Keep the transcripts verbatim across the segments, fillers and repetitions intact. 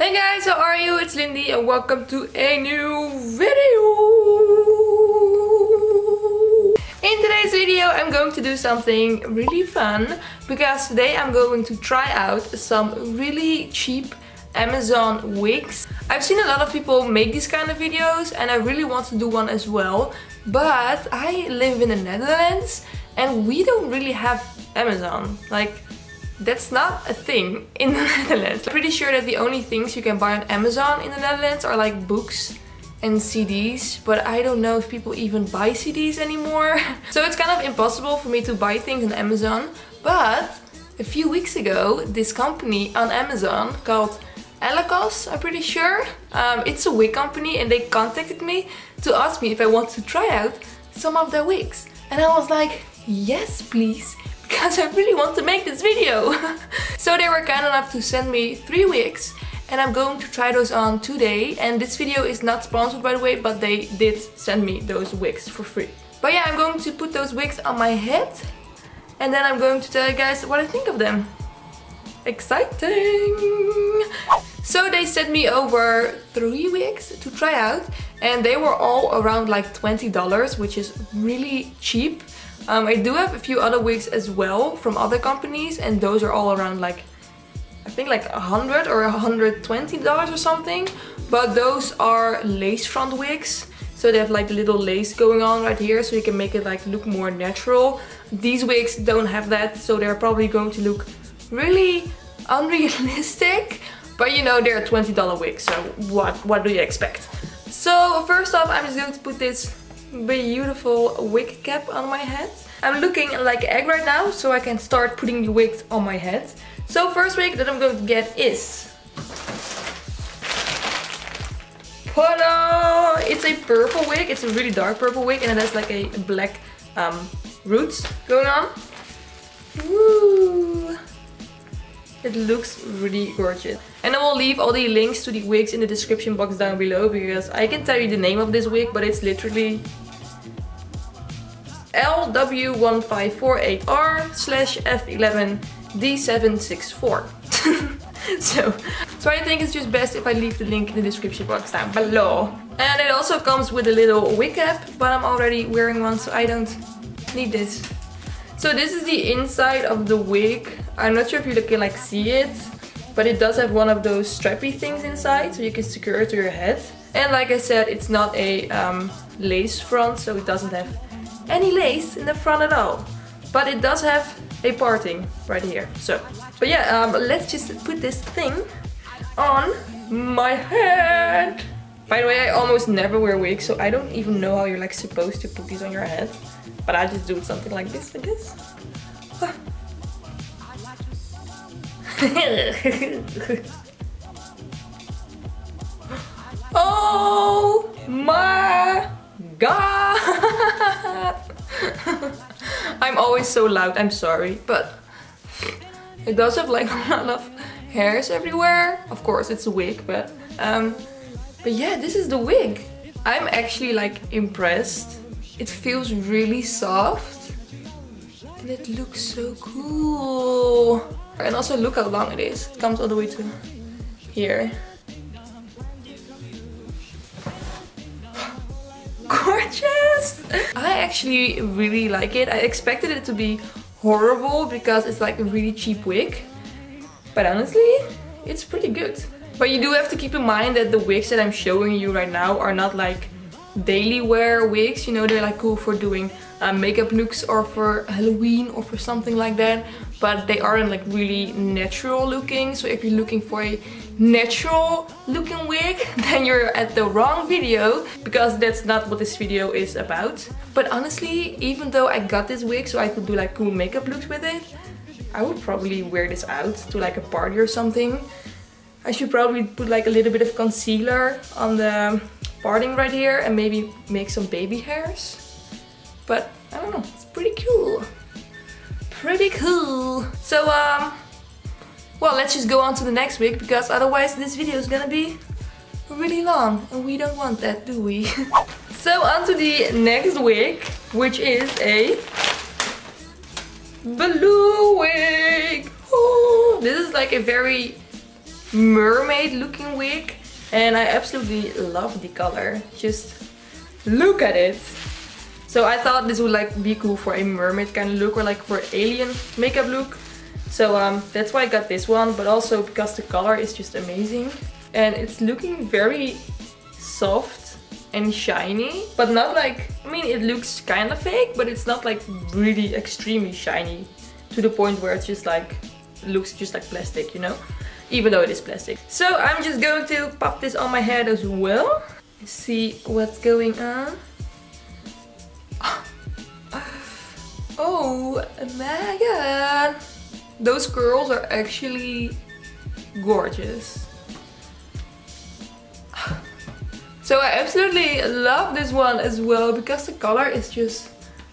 Hey guys, how are you? It's Lindy and welcome to a new video! In today's video I'm going to do something really fun because today I'm going to try out some really cheap Amazon wigs. I've seen a lot of people make these kind of videos and I really want to do one as well, but I live in the Netherlands and we don't really have Amazon. Like, that's not a thing in the Netherlands. I'm pretty sure that the only things you can buy on Amazon in the Netherlands are like books and C D's, but I don't know if people even buy C D's anymore. So it's kind of impossible for me to buy things on Amazon, but a few weeks ago this company on Amazon called Alacos, I'm pretty sure, um, it's a wig company, and they contacted me to ask me if I want to try out some of their wigs. And I was like, yes please, because I really want to make this video. So they were kind enough to send me three wigs and I'm going to try those on today. And this video is not sponsored, by the way, but they did send me those wigs for free. But yeah, I'm going to put those wigs on my head and then I'm going to tell you guys what I think of them. Exciting! So they sent me over three wigs to try out and they were all around like twenty dollars, which is really cheap. Um, I do have a few other wigs as well from other companies and those are all around like, I think like one hundred dollars or one hundred twenty dollars or something. But those are lace front wigs. So they have like little lace going on right here so you can make it like look more natural. These wigs don't have that, so they're probably going to look really unrealistic. But you know, they're twenty dollar wigs, so what, what do you expect? So first off, I'm just going to put this beautiful wig cap on my head. I'm looking like an egg right now, so I can start putting the wigs on my head. So first wig that I'm going to get is... ta-da! It's a purple wig, it's a really dark purple wig and it has like a black um, roots going on. Woo! It looks really gorgeous. And I will leave all the links to the wigs in the description box down below because I can tell you the name of this wig, but it's literally L W one five four eight R slash F one one D seven six four. So, so I think it's just best if I leave the link in the description box down below. And it also comes with a little wig cap, but I'm already wearing one, so I don't need this. So this is the inside of the wig. I'm not sure if you can like see it, but it does have one of those strappy things inside, so you can secure it to your head. And like I said, it's not a um, lace front, so it doesn't have any lace in the front at all. But it does have a parting right here. So, but yeah, um, let's just put this thing on my head. By the way, I almost never wear wigs, so I don't even know how you're like supposed to put these on your head. But I just do it something like this, I guess. Ah. Oh my god! I'm always so loud, I'm sorry. But it does have like a lot of hairs everywhere. Of course, it's a wig, but... Um, but yeah, this is the wig. I'm actually like impressed. It feels really soft and it looks so cool. And also look how long it is. It comes all the way to here. Gorgeous! I actually really like it. I expected it to be horrible because it's like a really cheap wig. But honestly, it's pretty good. But you do have to keep in mind that the wigs that I'm showing you right now are not like daily wear wigs, you know, they're like cool for doing uh, makeup looks or for Halloween or for something like that, but they aren't like really natural looking. So if you're looking for a natural looking wig, then you're at the wrong video because that's not what this video is about. But honestly, even though I got this wig so I could do like cool makeup looks with it, I would probably wear this out to like a party or something. I should probably put like a little bit of concealer on the parting right here and maybe make some baby hairs, but I don't know, it's pretty cool, pretty cool. So um well, let's just go on to the next wig because otherwise this video is gonna be really long and we don't want that, do we? So on to the next wig, which is a blue wig. Oh, this is like a very mermaid looking wig. And I absolutely love the color. Just look at it. So I thought this would like be cool for a mermaid kind of look, or like for alien makeup look. So um, that's why I got this one, but also because the color is just amazing. And it's looking very soft and shiny, but not like, I mean, it looks kind of fake, but it's not like really extremely shiny to the point where it's just like, it looks just like plastic, you know? Even though it is plastic. So I'm just going to pop this on my head as well. See what's going on. Oh my god! Those curls are actually gorgeous. So I absolutely love this one as well, because the color is just,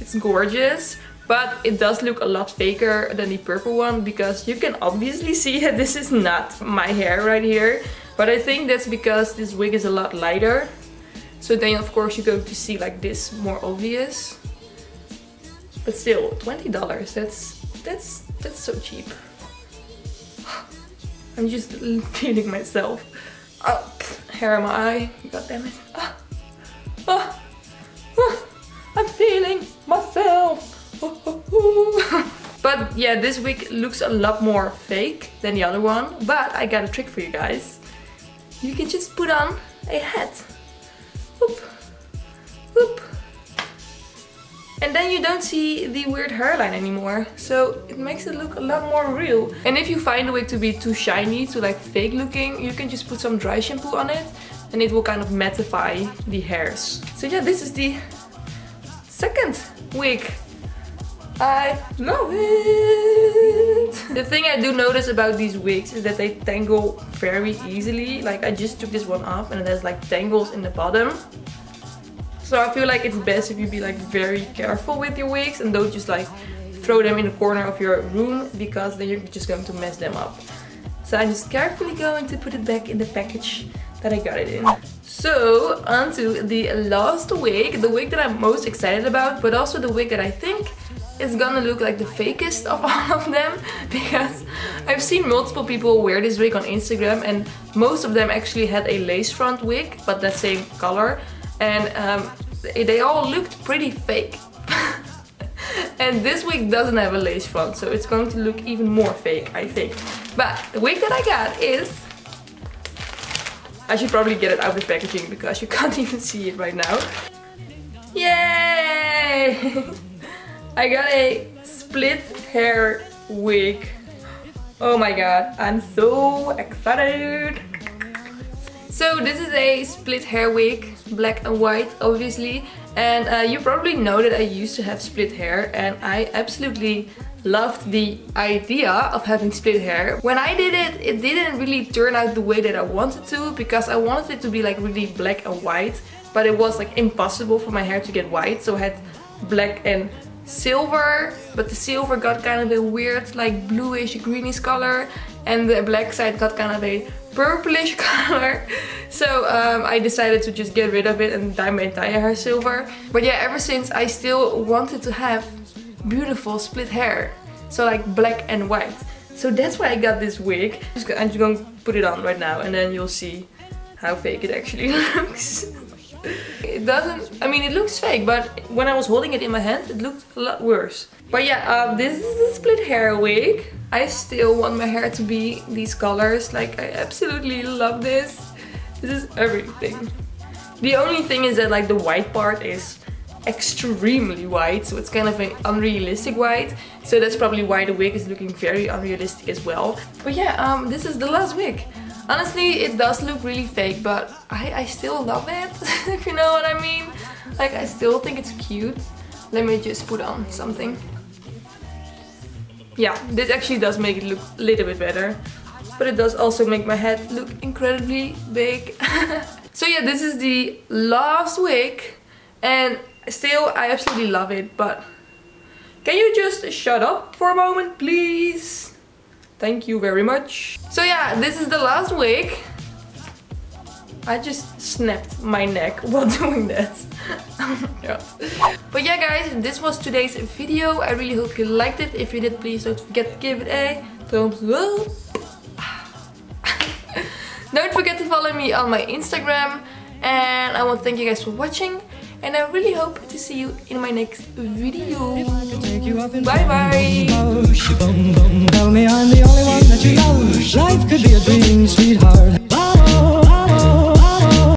it's gorgeous. But it does look a lot faker than the purple one, because you can obviously see that this is not my hair right here. But I think that's because this wig is a lot lighter. So then of course you go to see like this more obvious. But still, twenty dollars, that's, that's, that's so cheap. I'm just feeling myself. Oh, hair in my eye, god damn it. Oh, oh, oh, I'm feeling myself. But yeah, this wig looks a lot more fake than the other one, but I got a trick for you guys. You can just put on a hat. Oop, oop. And then you don't see the weird hairline anymore, so it makes it look a lot more real. And if you find the wig to be too shiny, too like fake looking, you can just put some dry shampoo on it and it will kind of mattify the hairs. So yeah, this is the second wig. I love it! The thing I do notice about these wigs is that they tangle very easily. Like, I just took this one off and it has like tangles in the bottom. So I feel like it's best if you be like very careful with your wigs and don't just like throw them in the corner of your room, because then you're just going to mess them up. So I'm just carefully going to put it back in the package that I got it in. So onto the last wig, the wig that I'm most excited about, but also the wig that I think it's gonna look like the fakest of all of them, because I've seen multiple people wear this wig on Instagram and most of them actually had a lace front wig, but that same color, and um, they all looked pretty fake. And this wig doesn't have a lace front, so it's going to look even more fake, I think. But the wig that I got is... I should probably get it out of the packaging because you can't even see it right now. Yay! I got a split hair wig. Oh my god, I'm so excited. So this is a split hair wig, black and white obviously. And uh, you probably know that I used to have split hair, and I absolutely loved the idea of having split hair. When I did it, it didn't really turn out the way that I wanted to, because I wanted it to be like really black and white, but it was like impossible for my hair to get white, so I had black and silver, but the silver got kind of a weird like bluish greenish color, and the black side got kind of a purplish color. So um, I decided to just get rid of it and dye my entire hair silver. But yeah, ever since I still wanted to have beautiful split hair, so like black and white. So that's why I got this wig. I'm just going to put it on right now and then you'll see how fake it actually looks. It doesn't, I mean it looks fake, but when I was holding it in my hand it looked a lot worse. But yeah, uh, this is a split hair wig. I still want my hair to be these colors, like I absolutely love this. This is everything. The only thing is that like the white part is extremely white, so it's kind of an unrealistic white. So that's probably why the wig is looking very unrealistic as well. But yeah, um, this is the last wig. Honestly, it does look really fake, but I, I still love it, if you know what I mean. Like, I still think it's cute. Let me just put on something. Yeah, this actually does make it look a little bit better. But it does also make my head look incredibly big. So yeah, this is the last wig. And still, I absolutely love it, but... Can you just shut up for a moment, please? Thank you very much. So yeah, this is the last wig. I just snapped my neck while doing that. Yeah. But yeah guys, this was today's video. I really hope you liked it. If you did, please don't forget to give it a thumbs up. Don't forget to follow me on my Instagram. And I want to thank you guys for watching. And I really hope to see you in my next video. Bye bye. Tell me I'm the only one that you know. Life could be a dream, sweetheart.